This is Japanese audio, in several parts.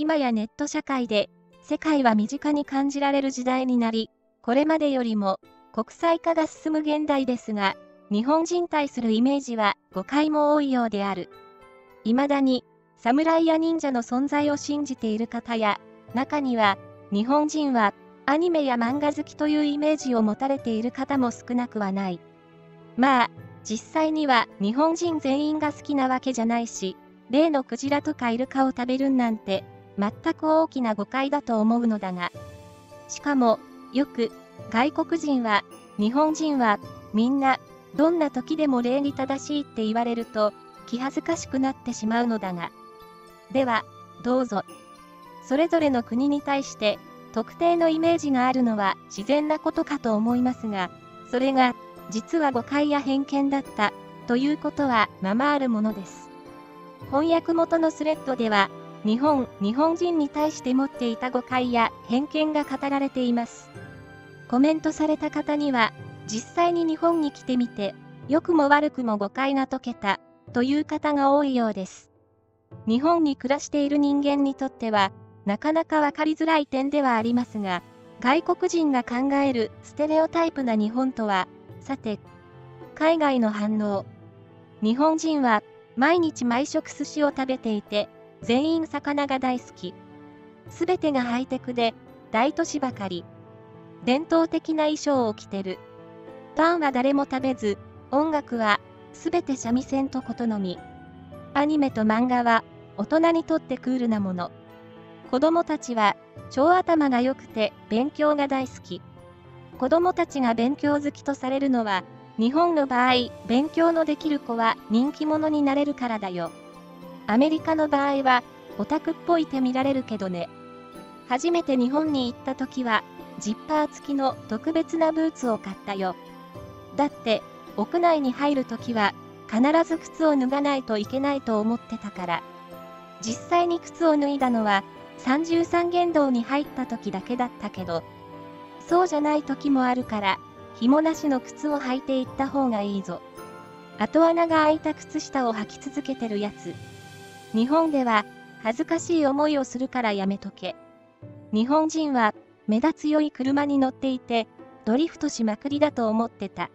今やネット社会で世界は身近に感じられる時代になり、これまでよりも国際化が進む現代ですが、日本人対するイメージは誤解も多いようである。未だに侍や忍者の存在を信じている方や、中には日本人はアニメや漫画好きというイメージを持たれている方も少なくはない。まあ、実際には日本人全員が好きなわけじゃないし、例のクジラとかイルカを食べるなんて、全く大きな誤解だと思うのだが。しかも、よく、外国人は、日本人は、みんな、どんな時でも礼儀正しいって言われると、気恥ずかしくなってしまうのだが。では、どうぞ。それぞれの国に対して、特定のイメージがあるのは自然なことかと思いますが、それが、実は誤解や偏見だった、ということはままあるものです。翻訳元のスレッドでは、日本人に対して持っていた誤解や偏見が語られています。コメントされた方には、実際に日本に来てみて、良くも悪くも誤解が解けた、という方が多いようです。日本に暮らしている人間にとっては、なかなか分かりづらい点ではありますが、外国人が考えるステレオタイプな日本とは、さて、海外の反応。日本人は、毎日毎食寿司を食べていて、全員魚が大好き。すべてがハイテクで、大都市ばかり。伝統的な衣装を着てる。パンは誰も食べず、音楽は、すべて三味線とことのみ。アニメと漫画は、大人にとってクールなもの。子供たちは、超頭が良くて、勉強が大好き。子供たちが勉強好きとされるのは、日本の場合、勉強のできる子は人気者になれるからだよ。アメリカの場合は、オタクっぽい手見られるけどね。初めて日本に行った時は、ジッパー付きの特別なブーツを買ったよ。だって、屋内に入る時は、必ず靴を脱がないといけないと思ってたから。実際に靴を脱いだのは、33元堂に入った時だけだったけど、そうじゃない時もあるから、紐なしの靴を履いていった方がいいぞ。後穴が開いた靴下を履き続けてるやつ。日本では、恥ずかしい思いをするからやめとけ。日本人は、目立つ良い車に乗っていて、ドリフトしまくりだと思ってた。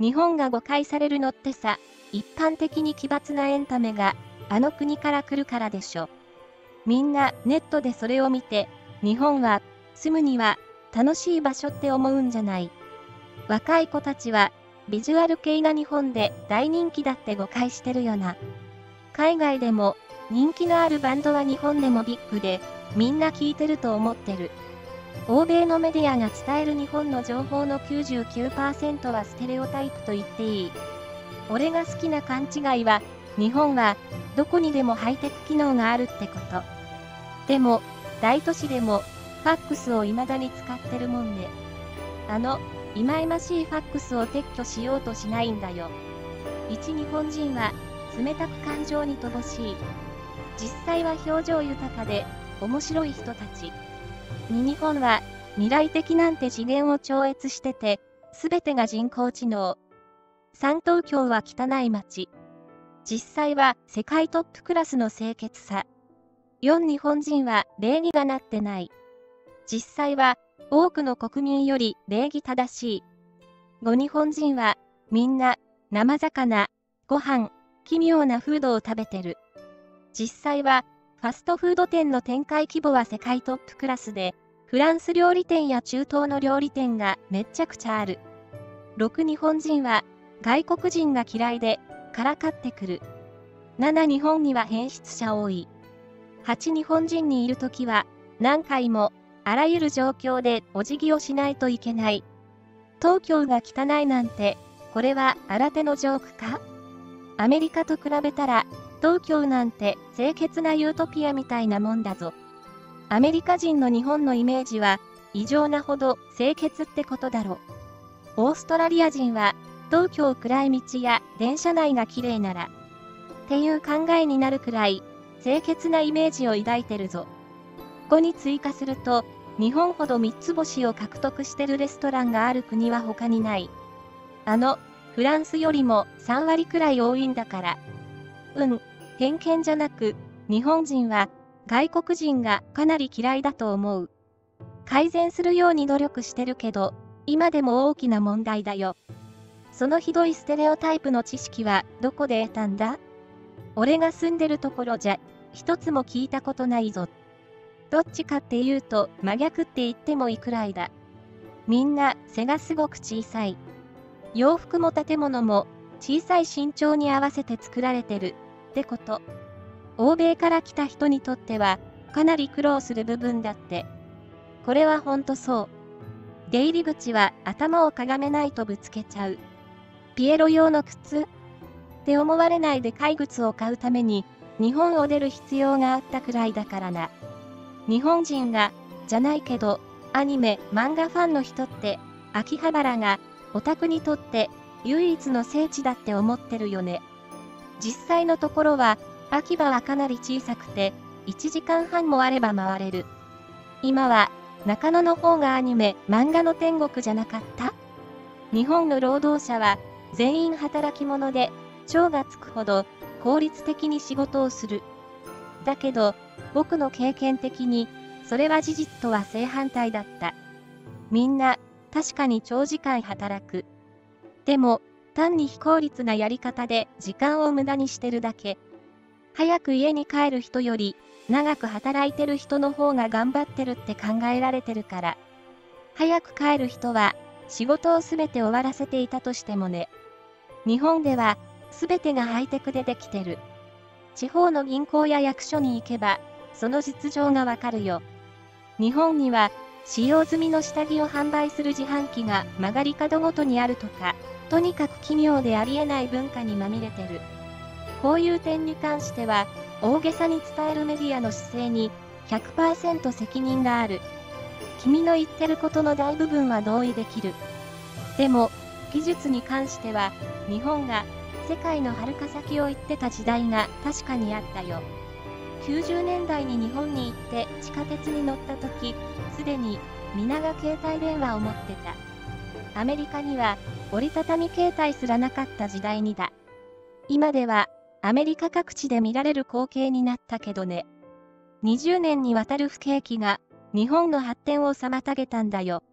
日本が誤解されるのってさ、一般的に奇抜なエンタメが、あの国から来るからでしょ。みんな、ネットでそれを見て、日本は、住むには、楽しい場所って思うんじゃない。若い子たちは、ビジュアル系が日本で大人気だって誤解してるよな。海外でも人気のあるバンドは日本でもビッグでみんな聞いてると思ってる。欧米のメディアが伝える日本の情報の 99% はステレオタイプと言っていい。俺が好きな勘違いは日本はどこにでもハイテク機能があるってこと。でも大都市でもファックスを未だに使ってるもんね。あの忌々しいファックスを撤去しようとしないんだよ。1日本人は冷たく感情に乏しい。実際は表情豊かで面白い人たち。2日本は未来的なんて次元を超越してて、すべてが人工知能。3東京は汚い街。実際は世界トップクラスの清潔さ。4日本人は礼儀がなってない。実際は多くの国民より礼儀正しい。5日本人はみんな生魚、ご飯、奇妙なフードを食べてる。実際は、ファストフード店の展開規模は世界トップクラスで、フランス料理店や中東の料理店がめっちゃくちゃある。6日本人は、外国人が嫌いで、からかってくる。7日本には変質者多い。8日本人にいるときは、何回も、あらゆる状況でお辞儀をしないといけない。東京が汚いなんて、これは新手のジョークか？アメリカと比べたら、東京なんて清潔なユートピアみたいなもんだぞ。アメリカ人の日本のイメージは、異常なほど清潔ってことだろ。オーストラリア人は、東京暗い道や電車内が綺麗なら、っていう考えになるくらい、清潔なイメージを抱いてるぞ。ここに追加すると、日本ほど三つ星を獲得してるレストランがある国は他にない。フランスよりも3割くらい多いんだから。偏見じゃなく、日本人は外国人がかなり嫌いだと思う。改善するように努力してるけど、今でも大きな問題だよ。そのひどいステレオタイプの知識はどこで得たんだ？俺が住んでるところじゃ、一つも聞いたことないぞ。どっちかっていうと真逆って言ってもいいくらいだ。みんな背がすごく小さい。洋服も建物も小さい身長に合わせて作られてるってこと。欧米から来た人にとってはかなり苦労する部分だって。これはほんとそう。出入り口は頭をかがめないとぶつけちゃう。ピエロ用の靴って思われないで貝靴を買うために日本を出る必要があったくらいだからな。日本人が、じゃないけど、アニメ、漫画ファンの人って、秋葉原がオタクにとって唯一の聖地だって思ってるよね。実際のところは、秋葉はかなり小さくて、1時間半もあれば回れる。今は、中野の方がアニメ、漫画の天国じゃなかった？日本の労働者は、全員働き者で、超がつくほど、効率的に仕事をする。だけど、僕の経験的に、それは事実とは正反対だった。みんな、確かに長時間働く。でも、単に非効率なやり方で時間を無駄にしてるだけ。早く家に帰る人より、長く働いてる人の方が頑張ってるって考えられてるから。早く帰る人は、仕事をすべて終わらせていたとしてもね。日本では、すべてがハイテクでできてる。地方の銀行や役所に行けば、その実情がわかるよ。日本には、使用済みの下着を販売する自販機が曲がり角ごとにあるとか、とにかく奇妙でありえない文化にまみれてる。こういう点に関しては、大げさに伝えるメディアの姿勢に 100% 責任がある。君の言ってることの大部分は同意できる。でも、技術に関しては、日本が世界のはるか先を行ってた時代が確かにあったよ。90年代に日本に行って地下鉄に乗った時、すでに皆が携帯電話を持ってた。アメリカには折りたたみ携帯すらなかった時代にだ。今ではアメリカ各地で見られる光景になったけどね。20年にわたる不景気が日本の発展を妨げたんだよ。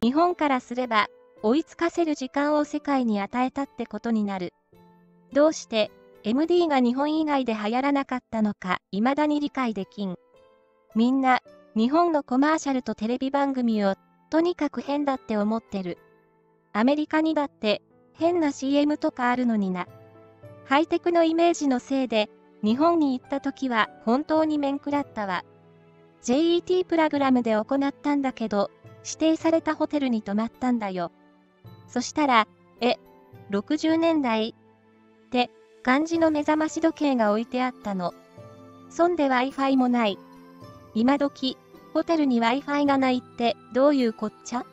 日本からすれば追いつかせる時間を世界に与えたってことになる。どうしてMD が日本以外で流行らなかったのか、未だに理解できん。みんな、日本のコマーシャルとテレビ番組を、とにかく変だって思ってる。アメリカにだって、変な CM とかあるのにな。ハイテクのイメージのせいで、日本に行った時は本当に面食らったわ。JET プログラムで行ったんだけど、指定されたホテルに泊まったんだよ。そしたら、60年代って、感じの目覚まし時計が置いてあったの。そんで Wi-Fi もない。今時、ホテルに Wi-Fi がないってどういうこっちゃ？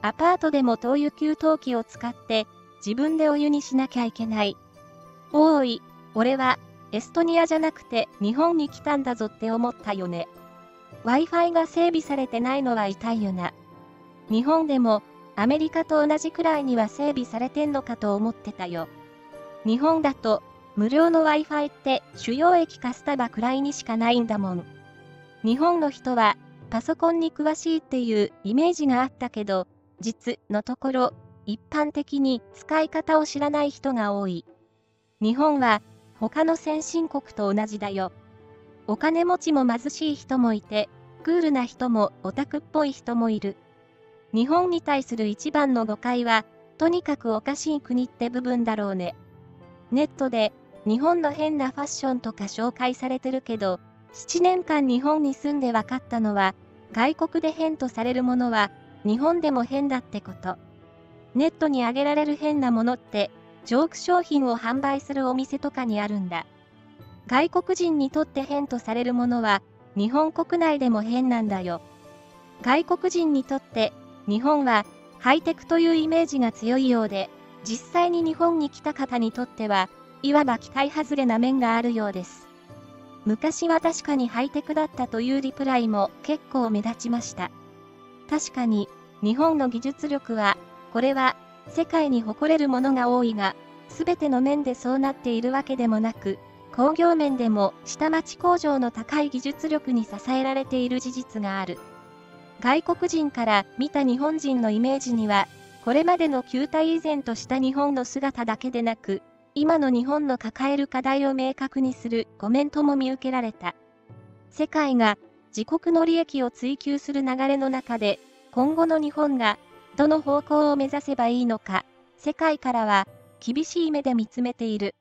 アパートでも灯油給湯器を使って自分でお湯にしなきゃいけない。おーい、俺はエストニアじゃなくて日本に来たんだぞって思ったよね。Wi-Fi が整備されてないのは痛いよな。日本でもアメリカと同じくらいには整備されてんのかと思ってたよ。日本だと、無料の Wi-Fi って主要駅かスタバくらいにしかないんだもん。日本の人は、パソコンに詳しいっていうイメージがあったけど、実のところ、一般的に使い方を知らない人が多い。日本は、他の先進国と同じだよ。お金持ちも貧しい人もいて、クールな人もオタクっぽい人もいる。日本に対する一番の誤解は、とにかくおかしい国って部分だろうね。ネットで日本の変なファッションとか紹介されてるけど、7年間日本に住んで分かったのは、外国で変とされるものは日本でも変だってこと。ネットに上げられる変なものって、ジョーク商品を販売するお店とかにあるんだ。外国人にとって変とされるものは、日本国内でも変なんだよ。外国人にとって、日本はハイテクというイメージが強いようで、実際に日本に来た方にとっては、いわば期待外れな面があるようです。昔は確かにハイテクだったというリプライも結構目立ちました。確かに、日本の技術力は、これは、世界に誇れるものが多いが、すべての面でそうなっているわけでもなく、工業面でも下町工場の高い技術力に支えられている事実がある。外国人から見た日本人のイメージには、これまでの旧態依然とした日本の姿だけでなく、今の日本の抱える課題を明確にするコメントも見受けられた。世界が自国の利益を追求する流れの中で、今後の日本がどの方向を目指せばいいのか、世界からは厳しい目で見つめている。